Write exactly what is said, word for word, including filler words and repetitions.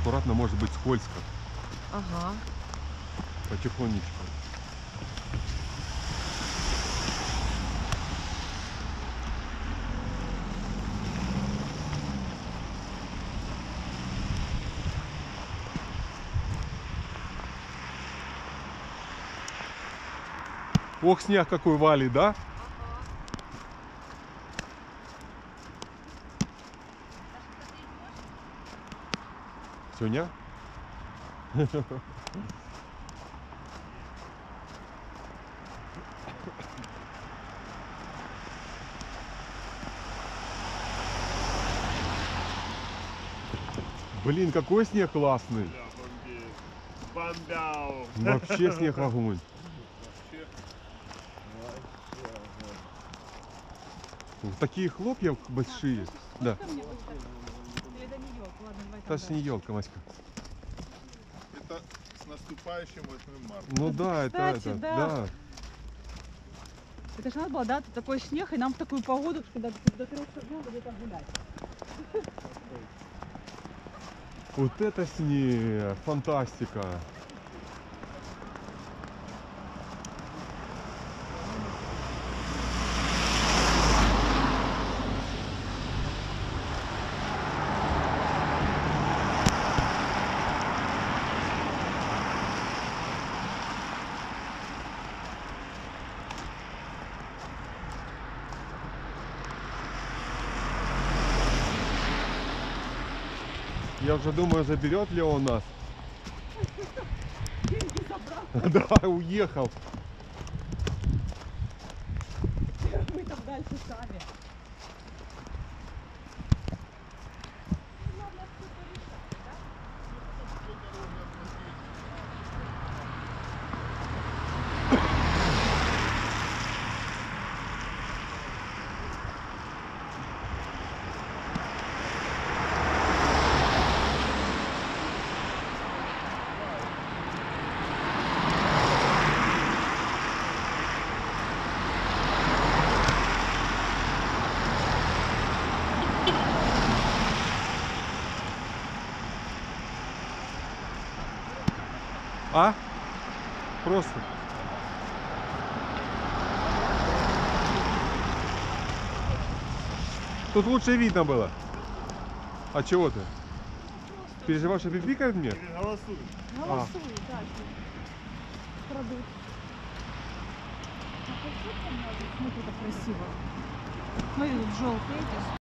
аккуратно, может быть скользко. Ага. Потихонечку. Ох, снег какой валит, да? Сюня? Блин, какой снег классный! Вообще снег огонь! Такие хлопья большие. Да. Это же не елка, Маська. Это с наступающим восьмым марта. Ну да, это, кстати, это, да. да. Это же надо было, да, такой снег, и нам в такую погоду, что до, до трех часов где-то гулять. Вот это снег, фантастика. Я уже думаю, заберет ли он нас. Деньги забрал. Да, уехал. Мы там дальше сами. А? Просто. Тут лучше видно было. А чего ты? Просто. Переживаешь, что пипикает мне? Голосуй. Голосуй, а. Да. Продукт. А как тут там надо? Смотри, как красиво. Смотри, тут желтые.